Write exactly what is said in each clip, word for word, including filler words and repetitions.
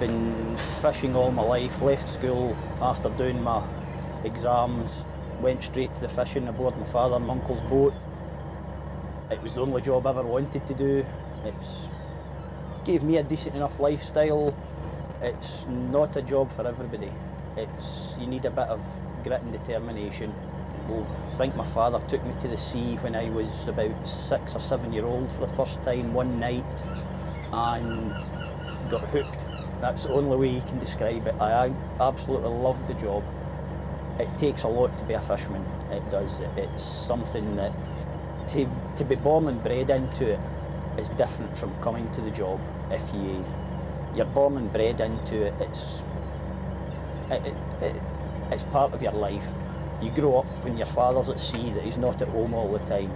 been fishing all my life, left school after doing my exams, went straight to the fishing aboard my father and my uncle's boat. It was the only job I ever wanted to do. It's gave me a decent enough lifestyle. It's not a job for everybody. It's, you need a bit of grit and determination. Well, I think my father took me to the sea when I was about six or seven year old for the first time one night and got hooked. That's the only way you can describe it. I absolutely loved the job. It takes a lot to be a fisherman, it does. It's something that to, to be born and bred into it is different from coming to the job. If you, you're born and bred into it, it's, it, it, it, it's part of your life. You grow up when your father's at sea that he's not at home all the time.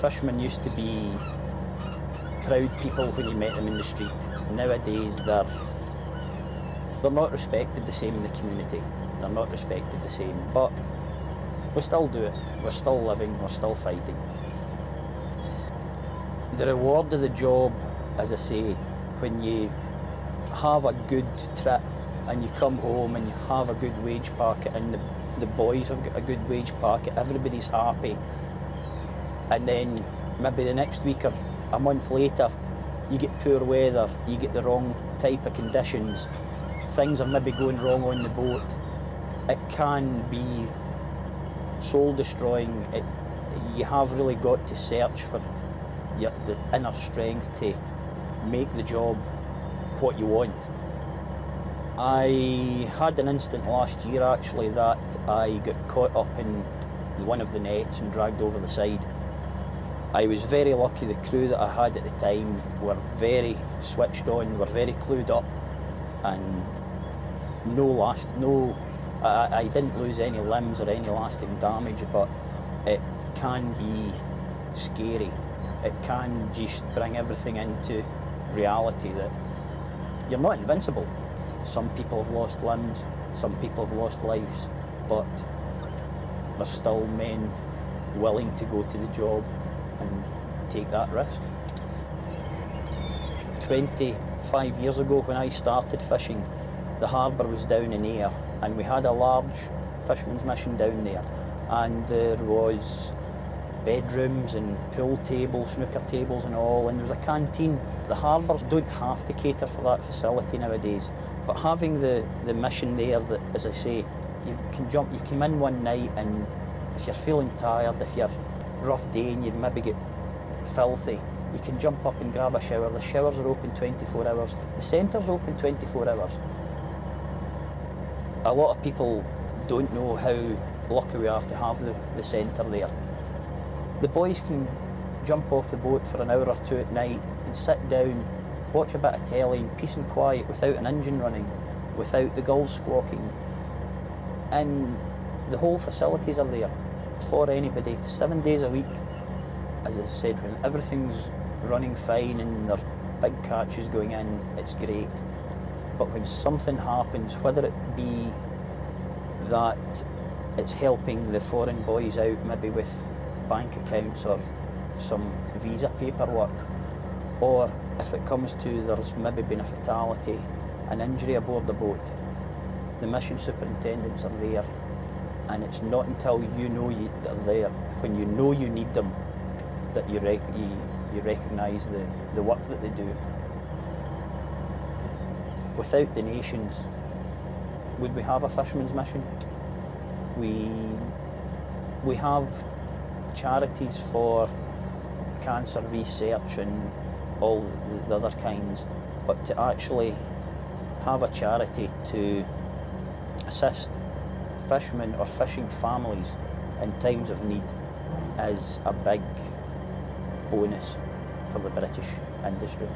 Fishermen used to be proud people when you met them in the street. Nowadays they're, they're not respected the same in the community. They're not respected the same, but we still do it. We're still living, we're still fighting. The reward of the job, as I say, when you have a good trip and you come home and you have a good wage packet and the, the boys have got a good wage packet, everybody's happy, and then maybe the next week or a month later you get poor weather, you get the wrong type of conditions, things are maybe going wrong on the boat. It can be soul destroying. It, you have really got to search for your, the inner strength to make the job what you want. I had an incident last year actually that I got caught up in one of the nets and dragged over the side. I was very lucky. The crew that I had at the time were very switched on, were very clued up, and no last, no, I, I didn't lose any limbs or any lasting damage, but it can be scary. It can just bring everything into reality that you're not invincible. Some people have lost limbs, some people have lost lives, but there's still men willing to go to the job and take that risk. twenty-five years ago when I started fishing, the harbour was down in Ayr and we had a large fishermen's mission down there, and there was bedrooms and pool tables, snooker tables and all, and there was a canteen. The harbours don't have to cater for that facility nowadays, but having the, the mission there that, as I say, you can jump, you come in one night and if you're feeling tired, if you're a rough day and you maybe get filthy, you can jump up and grab a shower. The showers are open twenty-four hours, the centre's open twenty-four hours. A lot of people don't know how lucky we are to have the, the centre there. The boys can jump off the boat for an hour or two at night and sit down, watch a bit of telly in peace and quiet without an engine running, without the gulls squawking. And the whole facilities are there for anybody, seven days a week. As I said, when everything's running fine and there are big catches going in, it's great. But when something happens, whether it be that it's helping the foreign boys out, maybe with bank accounts or some visa paperwork, or if it comes to there's maybe been a fatality, an injury aboard the boat, the mission superintendents are there, and it's not until you know you, they're there, when you know you need them, that you, rec you, you recognise the, the work that they do. Without donations, would we have a fisherman's mission? We, we have charities for cancer research and all the other kinds, but to actually have a charity to assist fishermen or fishing families in times of need is a big bonus for the British industry.